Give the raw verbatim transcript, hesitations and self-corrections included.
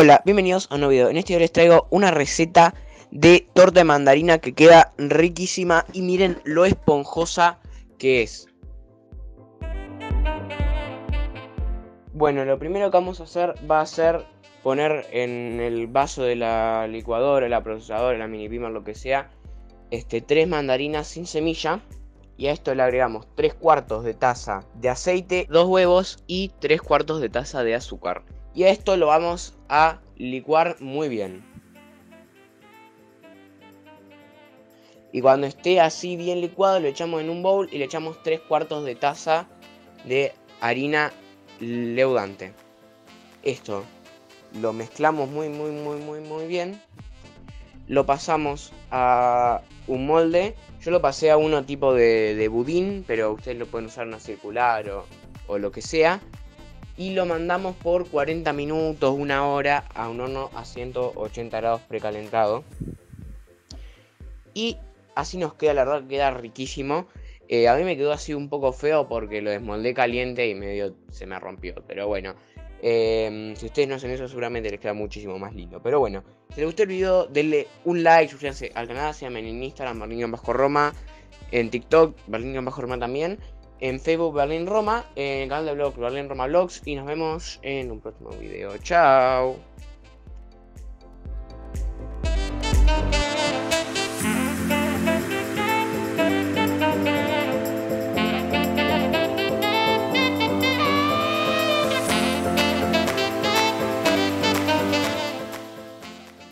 Hola, bienvenidos a un nuevo video. En este video les traigo una receta de torta de mandarina que queda riquísima y miren lo esponjosa que es. Bueno, lo primero que vamos a hacer va a ser poner en el vaso de la licuadora, la procesadora, la mini pimer, lo que sea, este, tres mandarinas sin semilla. Y a esto le agregamos tres cuartos de taza de aceite, dos huevos y tres cuartos de taza de azúcar. Y a esto lo vamos a licuar muy bien. Y cuando esté así bien licuado lo echamos en un bowl y le echamos tres cuartos de taza de harina leudante. Esto lo mezclamos muy muy muy muy muy bien. Lo pasamos a un molde. Yo lo pasé a uno tipo de, de budín, pero ustedes lo pueden usar una circular o, o lo que sea. Y lo mandamos por cuarenta minutos, una hora, a un horno a ciento ochenta grados precalentado. Y así nos queda, la verdad queda riquísimo. Eh, a mí me quedó así un poco feo porque lo desmoldé caliente y medio se me rompió. Pero bueno, eh, si ustedes no hacen eso seguramente les queda muchísimo más lindo. Pero bueno, si les gustó el video denle un like, suscríbanse al canal, síganme en Instagram, Berlin Bajo Roma, en TikTok, Berlin Bajo Roma también. En Facebook Berlin Roma, en el canal de blog Berlin Roma Vlogs y nos vemos en un próximo video. Chao.